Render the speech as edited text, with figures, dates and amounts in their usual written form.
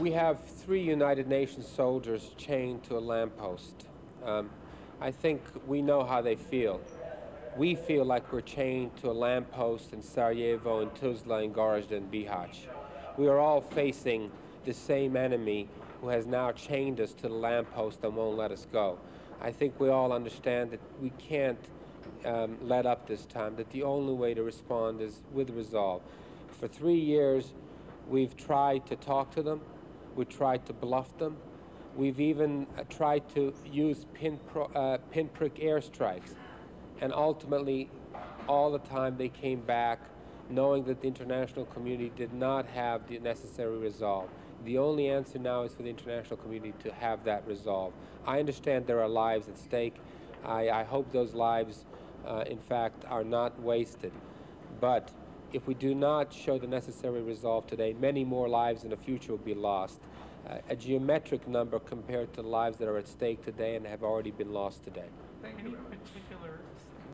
We have 3 United Nations soldiers chained to a lamppost. I think we know how they feel. We feel like we're chained to a lamppost in Sarajevo and Tuzla and Gorazde and Bihać. We are all facing the same enemy who has now chained us to the lamppost and won't let us go. I think we all understand that we can't let up this time, that the only way to respond is with resolve. For 3 years, we've tried to talk to them. We tried to bluff them. We've even tried to use pinprick airstrikes. And ultimately, all the time they came back knowing that the international community did not have the necessary resolve. The only answer now is for the international community to have that resolve. I understand there are lives at stake. I hope those lives, in fact, are not wasted. But if we do not show the necessary resolve today, many more lives in the future will be lost. A geometric number compared to lives that are at stake today and have already been lost today. Thank you.